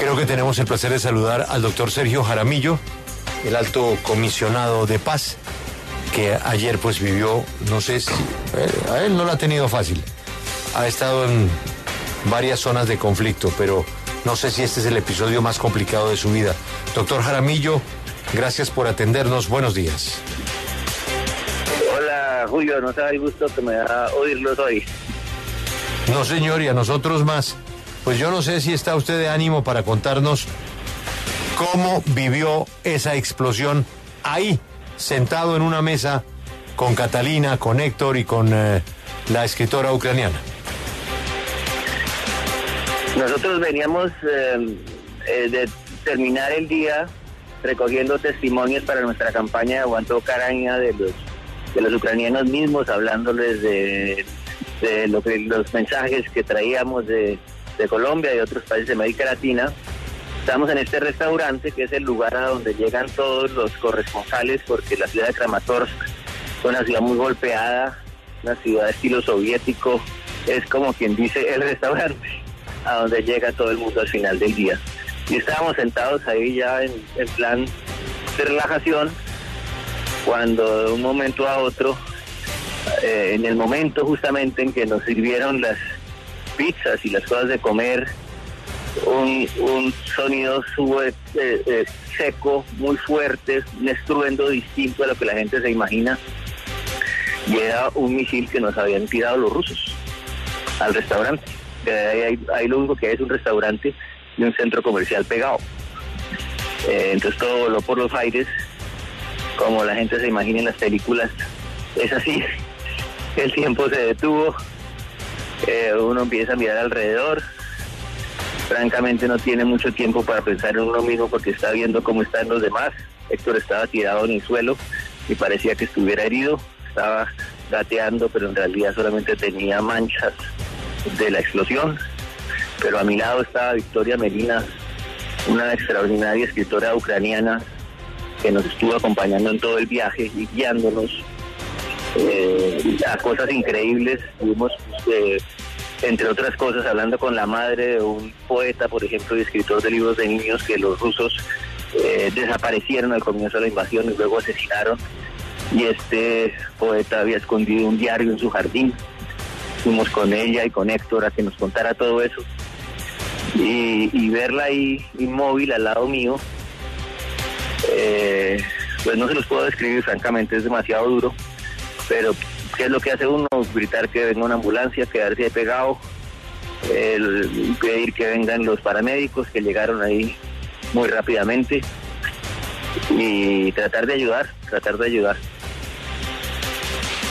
Creo que tenemos el placer de saludar al doctor Sergio Jaramillo, el alto comisionado de paz, que ayer pues vivió, no sé si, a él no la ha tenido fácil, ha estado en varias zonas de conflicto, pero no sé si este es el episodio más complicado de su vida. Doctor Jaramillo, gracias por atendernos, buenos días. Hola Julio, no sabe el gusto que me da oírlos hoy. No señor, y a nosotros más. Pues yo no sé si está usted de ánimo para contarnos cómo vivió esa explosión ahí, sentado en una mesa con Catalina, con Héctor y con la escritora ucraniana. Nosotros veníamos de terminar el día recogiendo testimonios para nuestra campaña de Aguanta Ucrania de los ucranianos mismos, hablándoles de lo que, los mensajes que traíamos de Colombia y otros países de América Latina. Estamos en este restaurante que es el lugar a donde llegan todos los corresponsales, porque la ciudad de Kramatorsk es una ciudad muy golpeada, una ciudad de estilo soviético, es como quien dice el restaurante a donde llega todo el mundo al final del día. Y estábamos sentados ahí ya en plan de relajación, cuando de un momento a otro, en el momento justamente en que nos sirvieron las pizzas y las cosas de comer, un sonido seco, muy fuerte, un estruendo distinto a lo que la gente se imagina, y era un misil que nos habían tirado los rusos al restaurante. Ahí lo único que hay es un restaurante y un centro comercial pegado, entonces todo voló por los aires, como la gente se imagina en las películas. Es así, el tiempo se detuvo, uno empieza a mirar alrededor. Francamente no tiene mucho tiempo para pensar en uno mismo, porque está viendo cómo están los demás. Héctor estaba tirado en el suelo y parecía que estuviera herido, estaba gateando, pero en realidad solamente tenía manchas de la explosión. Pero a mi lado estaba Victoria Amelina, una extraordinaria escritora ucraniana que nos estuvo acompañando en todo el viaje y guiándonos a cosas increíbles. Tuvimos entre otras cosas, hablando con la madre de un poeta, por ejemplo, y escritor de libros de niños, que los rusos desaparecieron al comienzo de la invasión y luego asesinaron. Y este poeta había escondido un diario en su jardín. Fuimos con ella y con Héctor a que nos contara todo eso. Y verla ahí inmóvil al lado mío, pues no se los puedo describir, francamente, es demasiado duro. Pero ¿qué es lo que hace uno? Gritar que venga una ambulancia, quedarse ahí pegado, pedir que vengan los paramédicos, que llegaron ahí muy rápidamente, y tratar de ayudar.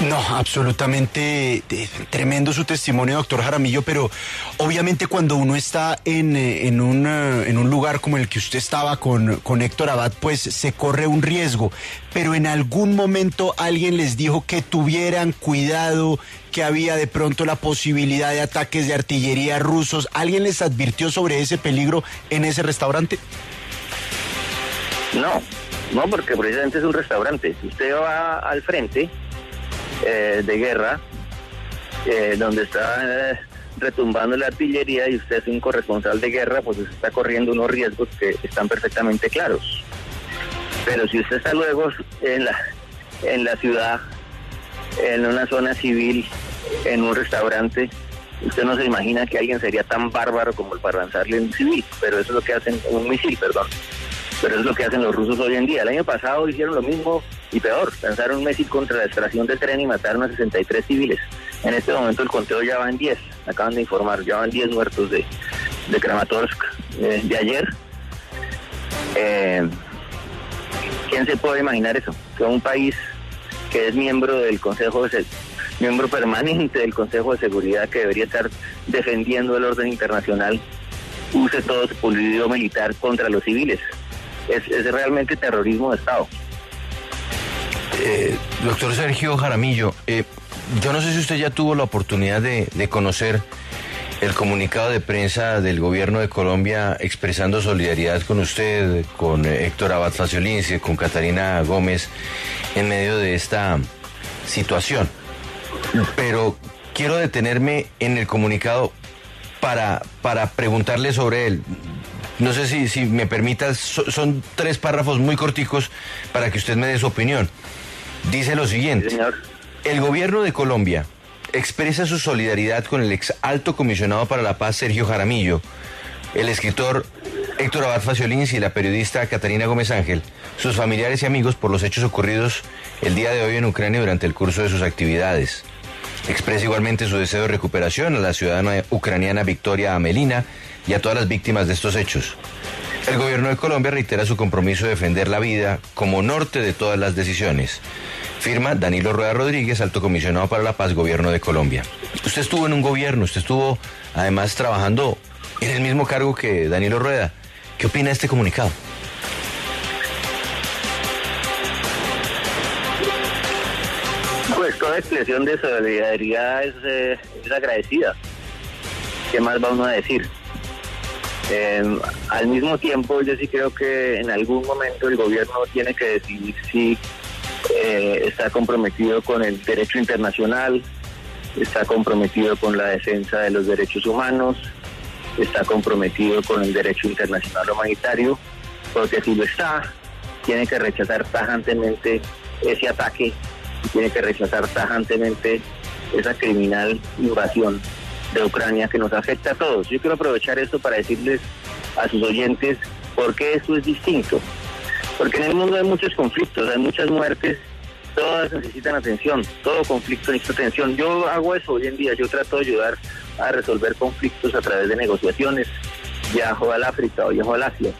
No, absolutamente tremendo su testimonio, doctor Jaramillo, pero obviamente cuando uno está en un lugar como el que usted estaba con Héctor Abad, pues se corre un riesgo, pero en algún momento alguien les dijo que tuvieran cuidado, que había de pronto la posibilidad de ataques de artillería rusos. ¿Alguien les advirtió sobre ese peligro en ese restaurante? No, porque precisamente es un restaurante. Usted va al frente de guerra, donde está retumbando la artillería, y usted es un corresponsal de guerra, pues usted está corriendo unos riesgos que están perfectamente claros. Pero si usted está luego en la ciudad, en una zona civil, en un restaurante, usted no se imagina que alguien sería tan bárbaro como el para lanzarle un misil, pero eso es lo que hacen, un misil, perdón. Pero es lo que hacen los rusos hoy en día. El año pasado hicieron lo mismo y peor. Lanzaron un misil contra la estación de tren y mataron a 63 civiles. En este momento el conteo ya va en 10. Acaban de informar, ya van 10 muertos de Kramatorsk de ayer. ¿Quién se puede imaginar eso? Que un país que es miembro permanente del Consejo de Seguridad, que debería estar defendiendo el orden internacional, use todo su poderío militar contra los civiles. Es realmente terrorismo de Estado. Doctor Sergio Jaramillo, yo no sé si usted ya tuvo la oportunidad de conocer el comunicado de prensa del gobierno de Colombia expresando solidaridad con usted, con Héctor Abad Faciolince, con Catalina Gómez, en medio de esta situación. Pero quiero detenerme en el comunicado para preguntarle sobre él. No sé si me permitas, son tres párrafos muy corticos para que usted me dé su opinión. Dice lo siguiente: el gobierno de Colombia expresa su solidaridad con el ex alto comisionado para la paz Sergio Jaramillo, el escritor Héctor Abad Faciolince y la periodista Catalina Gómez Ángel, sus familiares y amigos por los hechos ocurridos el día de hoy en Ucrania durante el curso de sus actividades. Expresa igualmente su deseo de recuperación a la ciudadana ucraniana Victoria Amelina y a todas las víctimas de estos hechos. El gobierno de Colombia reitera su compromiso de defender la vida como norte de todas las decisiones. Firma Danilo Rueda Rodríguez, alto comisionado para la paz, gobierno de Colombia. Usted estuvo en un gobierno, usted estuvo además trabajando en el mismo cargo que Danilo Rueda. ¿Qué opina de este comunicado? Pues toda expresión de solidaridad es agradecida. ¿Qué más va uno a decir? Al mismo tiempo, yo sí creo que en algún momento el gobierno tiene que decidir si está comprometido con el derecho internacional, está comprometido con la defensa de los derechos humanos, está comprometido con el derecho internacional humanitario, porque si lo está, tiene que rechazar tajantemente ese ataque, tiene que rechazar tajantemente esa criminal invasión de Ucrania que nos afecta a todos. Yo quiero aprovechar esto para decirles a sus oyentes por qué esto es distinto. Porque en el mundo hay muchos conflictos, hay muchas muertes, todas necesitan atención, todo conflicto necesita atención. Yo hago eso hoy en día, yo trato de ayudar a resolver conflictos a través de negociaciones. Viajo al África o viajo al Asia.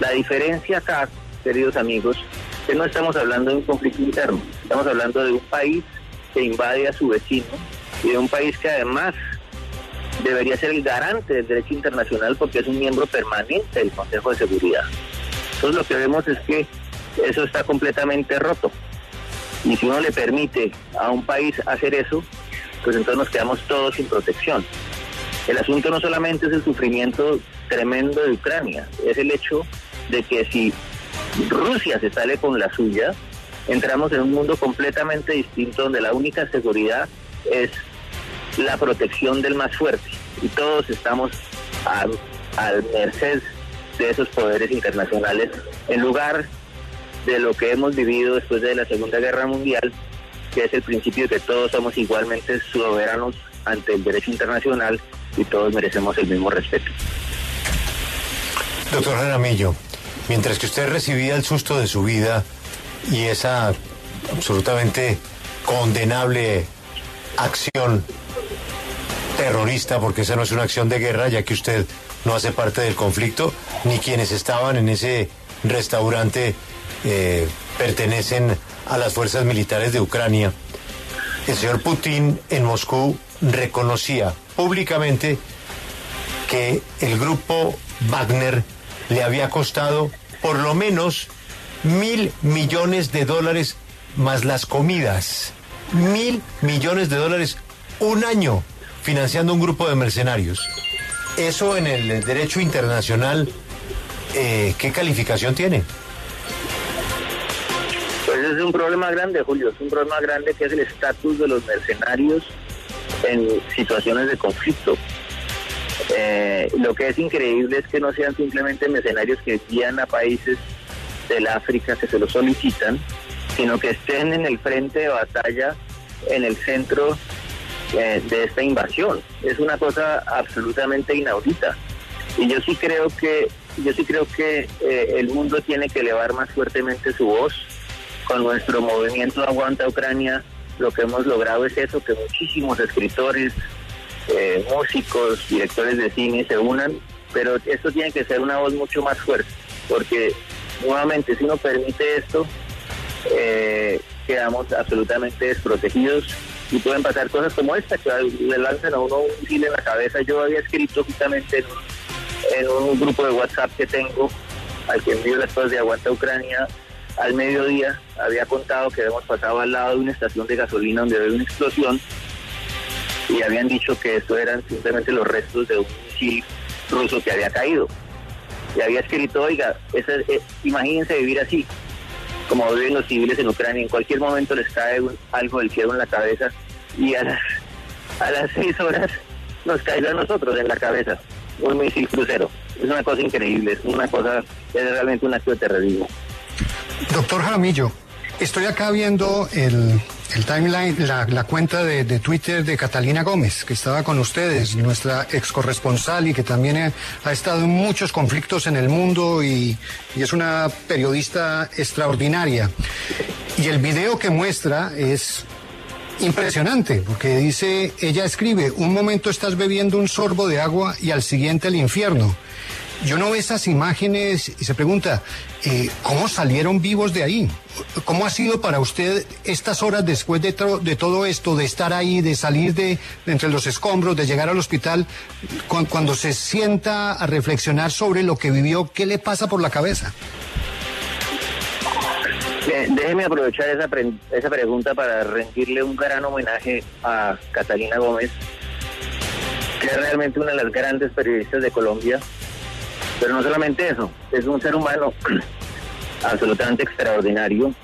La diferencia acá, queridos amigos, que no estamos hablando de un conflicto interno, estamos hablando de un país que invade a su vecino y de un país que además debería ser el garante del derecho internacional porque es un miembro permanente del Consejo de Seguridad. Entonces lo que vemos es que eso está completamente roto. Y si uno le permite a un país hacer eso, pues entonces nos quedamos todos sin protección. El asunto no solamente es el sufrimiento tremendo de Ucrania, es el hecho de que si Rusia se sale con la suya, entramos en un mundo completamente distinto donde la única seguridad es la protección del más fuerte y todos estamos a merced de esos poderes internacionales en lugar de lo que hemos vivido después de la Segunda Guerra Mundial, que es el principio de que todos somos igualmente soberanos ante el derecho internacional y todos merecemos el mismo respeto. Doctor Jaramillo, mientras que usted recibía el susto de su vida y esa absolutamente condenable acción terrorista, porque esa no es una acción de guerra, ya que usted no hace parte del conflicto, ni quienes estaban en ese restaurante pertenecen a las fuerzas militares de Ucrania. El señor Putin en Moscú reconocía públicamente que el grupo Wagner le había costado por lo menos $1.000 millones más las comidas. $1.000 millones un año financiando un grupo de mercenarios. Eso en el derecho internacional, ¿qué calificación tiene? Pues es un problema grande, Julio, es un problema grande que es el estatus de los mercenarios en situaciones de conflicto. Lo que es increíble es que no sean simplemente mercenarios que guían a países del África que se los solicitan, sino que estén en el frente de batalla, en el centro de esta invasión. Es una cosa absolutamente inaudita. Y yo sí creo que el mundo tiene que elevar más fuertemente su voz. Con nuestro movimiento Aguanta Ucrania, lo que hemos logrado es eso, que muchísimos escritores, músicos, directores de cine se unan, pero esto tiene que ser una voz mucho más fuerte, porque nuevamente si uno permite esto, quedamos absolutamente desprotegidos y pueden pasar cosas como esta, que le lanzan a uno un misil en la cabeza. Yo había escrito justamente en un grupo de WhatsApp que tengo, al que envío las cosas de Aguanta Ucrania, al mediodía había contado que habíamos pasado al lado de una estación de gasolina donde había una explosión y habían dicho que esto eran simplemente los restos de un misil ruso que había caído. Y había escrito, oiga, imagínense vivir así, como viven los civiles en Ucrania, en cualquier momento les cae algo del cielo en la cabeza y a las 6 horas nos cae a nosotros en la cabeza. un misil crucero. Es una cosa increíble, es una cosa, es realmente un acto de terrorismo. Doctor Jaramillo, estoy acá viendo el timeline, la cuenta de Twitter de Catalina Gómez, que estaba con ustedes, nuestra ex corresponsal y que también ha estado en muchos conflictos en el mundo y es una periodista extraordinaria. Y el video que muestra es impresionante, porque dice, ella escribe, un momento estás bebiendo un sorbo de agua y al siguiente el infierno. Yo no veo esas imágenes y se pregunta, ¿cómo salieron vivos de ahí? ¿Cómo ha sido para usted estas horas después de todo esto, de estar ahí, de salir de entre los escombros, de llegar al hospital, cuando se sienta a reflexionar sobre lo que vivió? ¿Qué le pasa por la cabeza? Déjeme aprovechar esa pregunta para rendirle un gran homenaje a Catalina Gómez, que es realmente una de las grandes periodistas de Colombia. Pero no solamente eso, es un ser humano absolutamente extraordinario.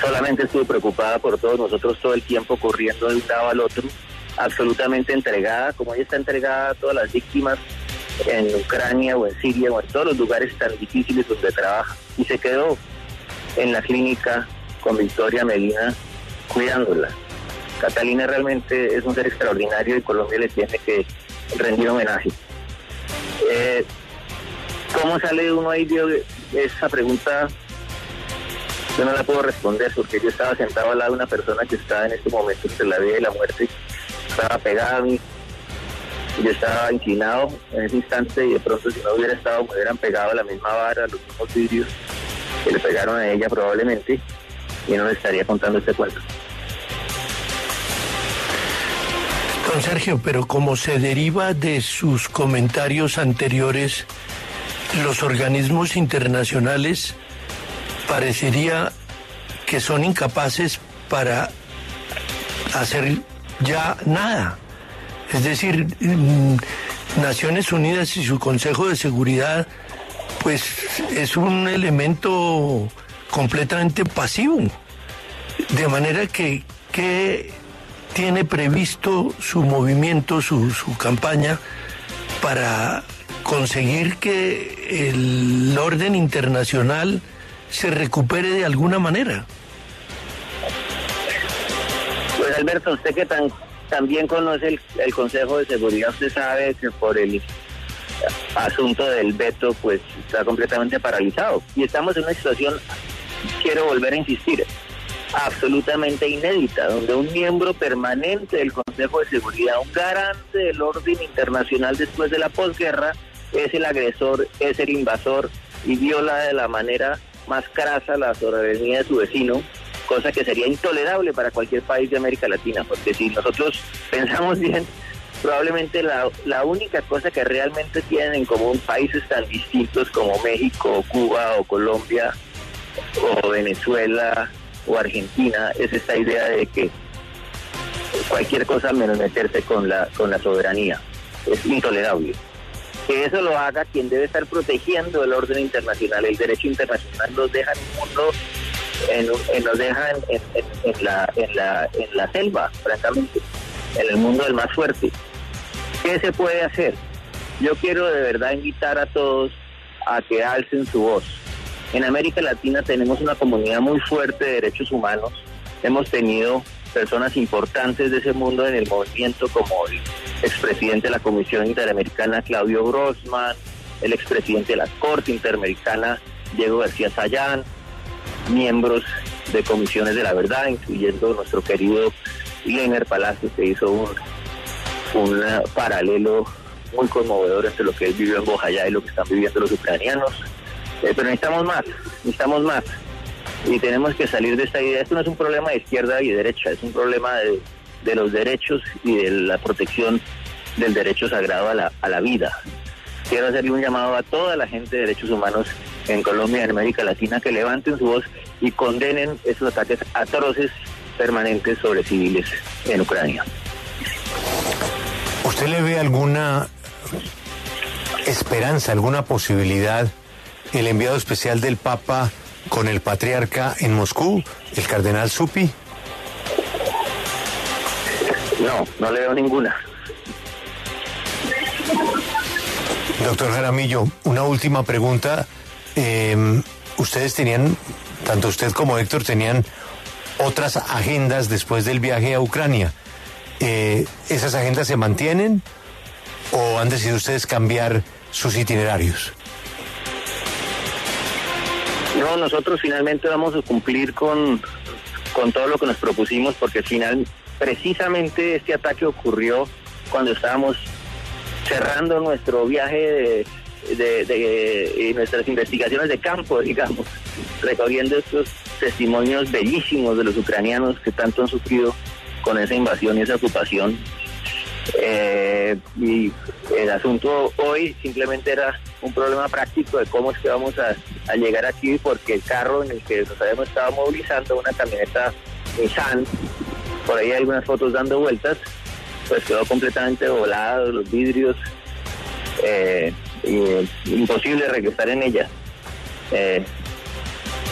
Solamente estuvo preocupada por todos nosotros todo el tiempo, corriendo de un lado al otro, absolutamente entregada, como ella está entregada a todas las víctimas en Ucrania o en Siria o en todos los lugares tan difíciles donde trabaja. Y se quedó en la clínica con Victoria Amelina cuidándola. Catalina realmente es un ser extraordinario y Colombia le tiene que rendir homenaje. ¿Cómo sale uno ahí? Esa pregunta yo no la puedo responder porque yo estaba sentado al lado de una persona que estaba en este momento entre la vida y la muerte, estaba pegada a mí, yo estaba inclinado en ese instante y de pronto si no hubiera estado me hubieran pegado a la misma vara, los mismos vidrios que le pegaron a ella probablemente y no le estaría contando este cuento. Don Sergio, pero como se deriva de sus comentarios anteriores, los organismos internacionales parecería que son incapaces para hacer ya nada. Es decir, Naciones Unidas y su Consejo de Seguridad, pues es un elemento completamente pasivo. De manera que tiene previsto su movimiento, su campaña para conseguir que el orden internacional se recupere de alguna manera. Pues Alberto, usted que también conoce el Consejo de Seguridad, usted sabe que por el asunto del veto pues está completamente paralizado y estamos en una situación, quiero volver a insistir, absolutamente inédita, donde un miembro permanente del Consejo de Seguridad, un garante del orden internacional después de la posguerra, es el agresor, es el invasor y viola de la manera más crasa la soberanía de su vecino, cosa que sería intolerable para cualquier país de América Latina, porque si nosotros pensamos bien, probablemente la única cosa que realmente tienen en común países tan distintos como México, o Cuba, o Colombia, o Venezuela, o Argentina, es esta idea de que cualquier cosa menos meterse con la soberanía es intolerable. Que eso lo haga quien debe estar protegiendo el orden internacional, el derecho internacional nos deja en el mundo, nos deja en la selva, francamente, en el mundo del más fuerte. ¿Qué se puede hacer? Yo quiero de verdad invitar a todos a que alcen su voz. En América Latina tenemos una comunidad muy fuerte de derechos humanos. Hemos tenido personas importantes de ese mundo en el movimiento, como el expresidente de la Comisión Interamericana, Claudio Grossman, el expresidente de la Corte Interamericana, Diego García Sayán, miembros de comisiones de la verdad, incluyendo nuestro querido Leiner Palacios, que hizo un paralelo muy conmovedor entre lo que él vivió en Bojayá y lo que están viviendo los ucranianos. Pero necesitamos más y tenemos que salir de esta idea. Esto no es un problema de izquierda y derecha, es un problema de los derechos y de la protección del derecho sagrado a la vida. Quiero hacerle un llamado a toda la gente de derechos humanos en Colombia y en América Latina que levanten su voz y condenen esos ataques atroces permanentes sobre civiles en Ucrania. ¿Usted le ve alguna esperanza, alguna posibilidad? El enviado especial del Papa con el patriarca en Moscú, el cardenal Zuppi. No le veo ninguna. Doctor Jaramillo, una última pregunta. Ustedes tenían, tanto usted como Héctor, tenían otras agendas después del viaje a Ucrania. ¿Esas agendas se mantienen o han decidido ustedes cambiar sus itinerarios? No, nosotros finalmente vamos a cumplir con todo lo que nos propusimos, porque precisamente este ataque ocurrió cuando estábamos cerrando nuestro viaje de nuestras investigaciones de campo, digamos, recogiendo estos testimonios bellísimos de los ucranianos que tanto han sufrido con esa invasión y esa ocupación. Y el asunto hoy simplemente era un problema práctico de cómo es que vamos a llegar aquí, porque el carro en el que nos habíamos estado movilizando, una camioneta Nissan, por ahí hay algunas fotos dando vueltas, pues quedó completamente volado, los vidrios, imposible regresar en ella.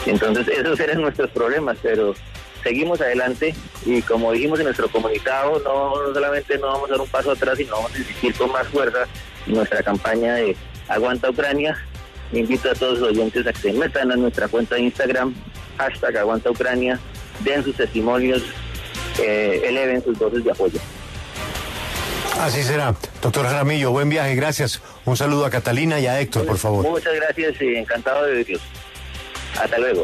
Entonces esos eran nuestros problemas, pero seguimos adelante y, como dijimos en nuestro comunicado, no solamente no vamos a dar un paso atrás, sino vamos a insistir con más fuerza en nuestra campaña de Aguanta Ucrania. Invito a todos los oyentes a que se metan a nuestra cuenta de Instagram, #AguantaUcrania, den sus testimonios, eleven sus voces de apoyo. Así será. Doctor Jaramillo, buen viaje, gracias. Un saludo a Catalina y a Héctor, por favor. Muchas gracias y encantado de verlos. Hasta luego.